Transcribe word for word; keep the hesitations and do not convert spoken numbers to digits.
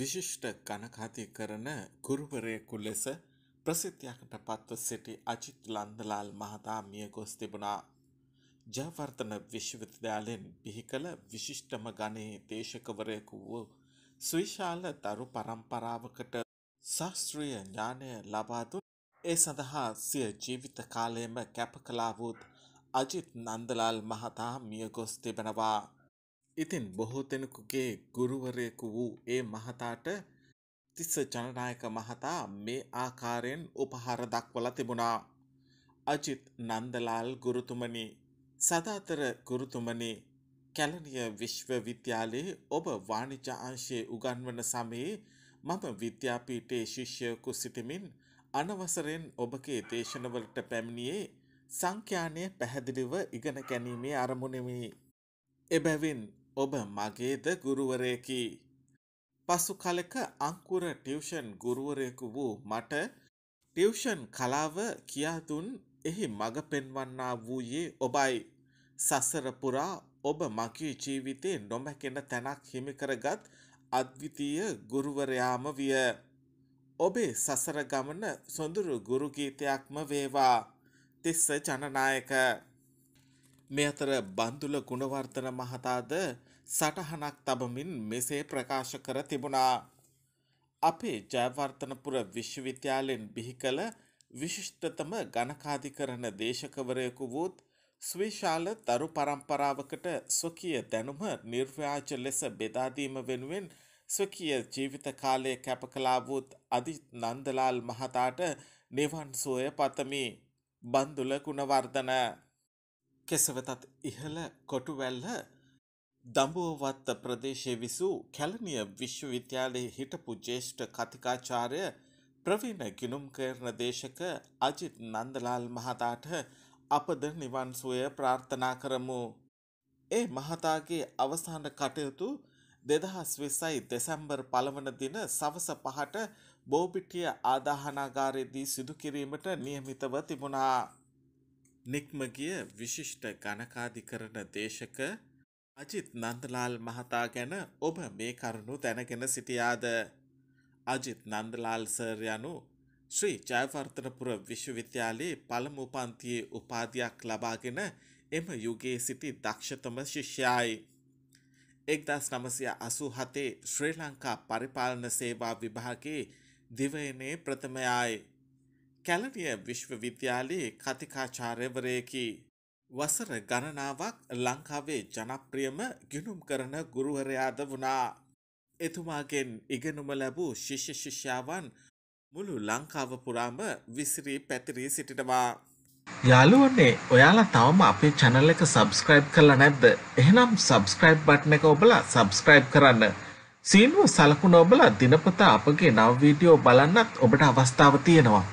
විශිෂ්ට කනකහතිකරණ ගුරුවරයෙකු ලෙස ප්‍රසිද්ධියකට පත්ව සිටි අජිත් නන්දලාල් මහතා මියගොස් තිබුණා. ජයවර්ධන විශ්වවිද්‍යාලයෙන් බිහි කළ විශිෂ්ටම ගණයේ දේශකවරයෙකු වූ සුවිශාල දරු පරම්පරාවකට ශාස්ත්‍රීය ඥානය ලබා දුන් ඒ සඳහා සිය ජීවිත කාලයම කැප කළා වූ අජිත් නන්දලාල් මහතා මියගොස් තිබෙනවා. ඉතින් බොහෝ දෙනෙකුගේ ගුරුවරයෙකු වූ ඒ මහතාට තිස්ස ජනනායක මහතා මේ ආකාරයෙන් උපහාර දක්වලා තිබුණා. අජිත් නන්දලාල් ගුරුතුමනි, සදාතර ගුරුතුමනි, කැලණිය විශ්වවිද්‍යාලයේ ඔබ වාණිජ අංශයේ උගන්වන සමයේ මම විද්‍යාපීඨයේ ශිෂ්‍යයෙකු සිටමින් අනවසරයෙන් ඔබගේ දේශනවලට පැමිණියේ සංඛ්‍යානය පැහැදිලිව ඉගෙන ගැනීමේ අරමුණෙමි. එබැවින් ඔබ මගේද ගුරුවරයෙකි. පසු කලක අංකුර ටියුෂන් ගුරුවරයෙකු වූ මට ටියුෂන් කලාව කියාදුන් එහි මඟ පෙන්වන්නා වූයේ ඔබයි. සසර පුරා ඔබ මගේ ජීවිතේ නොමැකෙන තැනක් හිමිකරගත් අද්විතීය ගුරුවරයාම විය. ඔබේ සසර ගමන සොඳුරු ගුරු ගීතයක්ම වේවා. තිස්ස ජනනායක. මේ අතර බන්දුල ගුණවර්ධන මහතාද සටහනක් තබමින් මෙසේ ප්‍රකාශ කර තිබුණා. අපේ ජයවර්ධනපුර විශ්වවිද්‍යාලයෙන් බිහි කළ විශිෂ්ටතම ගණකාධිකරණ දේශකවරයෙකු වූත් සුවිශාල තරු පරම්පරාවකට ස්වකීය දැනුම නිර්ව්‍යාජ ලෙස බෙදාදීම වෙනුවෙන් ස්වකීය ජීවිත කාලය කැප කළා වූත් අජිත් නන්දලාල් මහතාට නිවන් සුවය පතමි. බන්දුල ගුණවර්ධන. කෙසවතත් ඉහළ කොටුවැල්ල දඹුවත්ත ප්‍රදේශයේ විසූ කැලණිය විශ්වවිද්‍යාලයේ හිටපු ජ්‍යෙෂ්ඨ කතිකාචාර්ය ප්‍රවීණ ගිණුම්කේරණ දේශක අජිත් නන්දලාල් මහතාට අපද නිවන් සුවය ප්‍රාර්ථනා කරමු. ඒ මහතාගේ අවසාන කටයුතු දෙදහස් විස්සයි දෙසැම්බර් පළමුවන දින සවස පහට බෝපිටිය ආදාහනාගාරයේදී සිදු කිරීමට නියමිතව තිබුණා. නික්මගිය විශිෂ්ට ගණකාධිකරණ දේශක අජිත් නන්දලාල් මහතා ගැන ඔබ මේ කරුණු දැනගෙන සිටියාද? අජිත් නන්දලාල් සර් යනු ශ්‍රී ජයවර්ධනපුර විශ්වවිද්‍යාලයේ පළමු පන්තියේ උපාධියක් ලබාගෙන එම යුගයේ සිටි දක්ෂතම ශිෂ්‍යයයි. එක්දහස් නවසිය අසූ හතේ ශ්‍රී ලංකා පරිපාලන සේවා විභාගයේ දිවයිනේ ප්‍රථමයයි. කැලණිය විශ්වවිද්‍යාලයේ කතිකාචාර්යවරයෙකි. වසර ගණනාවක් ලංකාවේ ජනප්‍රියම ගිණුම් කරන ගුරුවරයාද වුණා. එතුමාගෙන් ඉගෙනුම ලැබූ ශිෂ්‍ය ශිෂ්‍යාවන් මුළු ලංකාව පුරාම විසිරී පැතිරී සිටිනවා. යාළුවනේ, ඔයාලා තවම අපේ channel එක subscribe කරලා නැද්ද? එහෙනම් subscribe button එක ඔබලා subscribe කරන්න. සීනුව සලකුණ ඔබලා දිනපතා අපගේ නව වීඩියෝ බලන්නත් ඔබට අවස්ථාව තියෙනවා.